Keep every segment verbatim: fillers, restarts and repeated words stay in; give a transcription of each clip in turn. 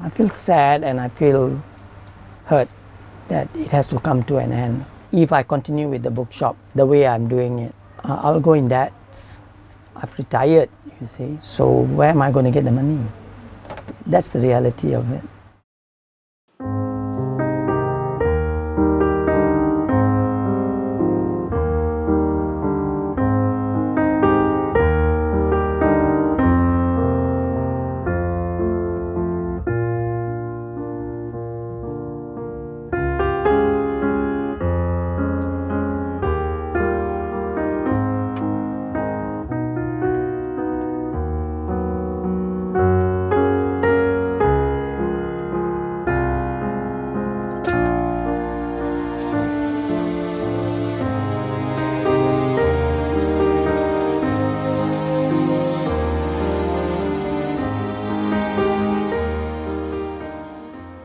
I feel sad and I feel hurt that it has to come to an end. If I continue with the bookshop the way I'm doing it, uh, I'll go in debt. I've retired, you see, so where am I going to get the money? That's the reality of it.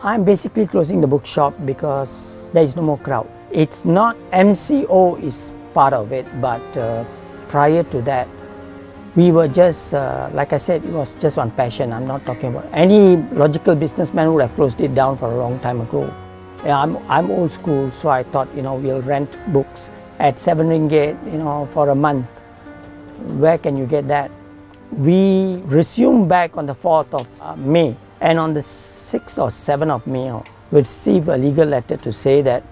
I'm basically closing the bookshop because there is no more crowd. It's not, M C O is part of it, but uh, prior to that, we were just, uh, like I said, it was just on passion. I'm not talking about any logical businessman would have closed it down for a long time ago. I'm, I'm old school, so I thought, you know, we'll rent books at seven ringgit, you know, for a month. Where can you get that? We resumed back on the fourth of May. And on the sixth or seventh of May, we received a legal letter to say that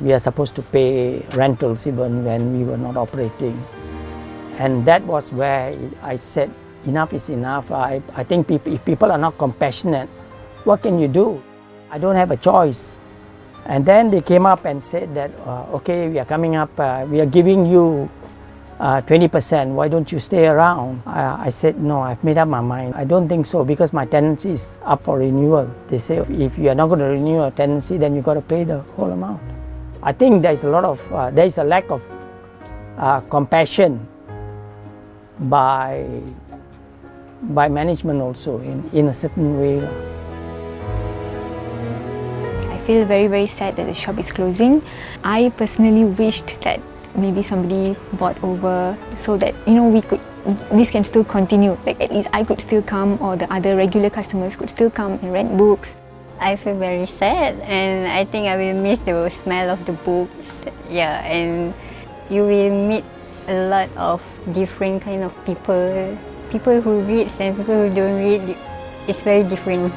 we are supposed to pay rentals even when we were not operating. And that was where I said, enough is enough. I, I think people, if people are not compassionate, what can you do? I don't have a choice. And then they came up and said that, uh, okay, we are coming up, uh, we are giving you Uh, twenty percent, why don't you stay around? Uh, I said, no, I've made up my mind. I don't think so, because my tenancy is up for renewal. They say, if you are not going to renew your tenancy, then you got to pay the whole amount. I think there's a lot of, uh, there's a lack of uh, compassion by, by management also, in, in a certain way. I feel very, very sad that the shop is closing. I personally wished that maybe somebody bought over so that, you know, we could, this can still continue. Like, at least I could still come, or the other regular customers could still come and rent books. I feel very sad, and I think I will miss the smell of the books. Yeah, and you will meet a lot of different kind of people. People who read and people who don't read, it's very different.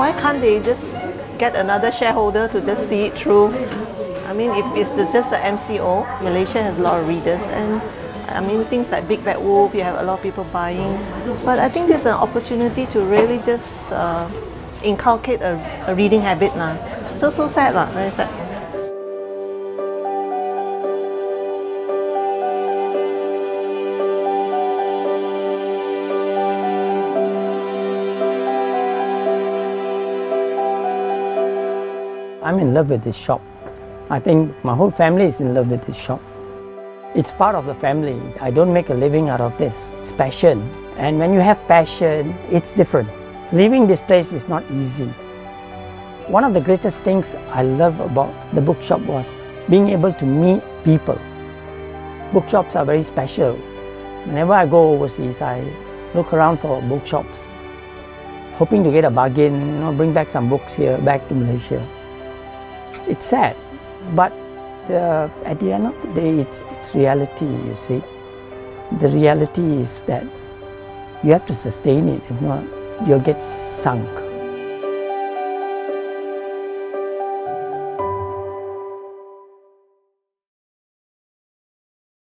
Why can't they just get another shareholder to just see it through? I mean, if it's just the M C O, Malaysia has a lot of readers, and I mean, things like Big Bad Wolf, you have a lot of people buying. But I think there's an opportunity to really just uh, inculcate a, a reading habit now. So, so sad lah, very sad. I'm in love with this shop. I think my whole family is in love with this shop. It's part of the family. I don't make a living out of this. It's passion. And when you have passion, it's different. Leaving this place is not easy. One of the greatest things I love about the bookshop was being able to meet people. Bookshops are very special. Whenever I go overseas, I look around for bookshops, hoping to get a bargain, you know, bring back some books here, back to Malaysia. It's sad, but uh, at the end of the day, it's, it's reality, you see. The reality is that you have to sustain it, if not, you'll get sunk.